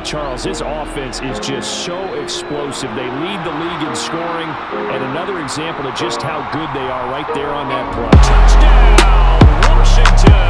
by Charles. His offense is just so explosive. They lead the league in scoring, and another example of just how good they are right there on that play.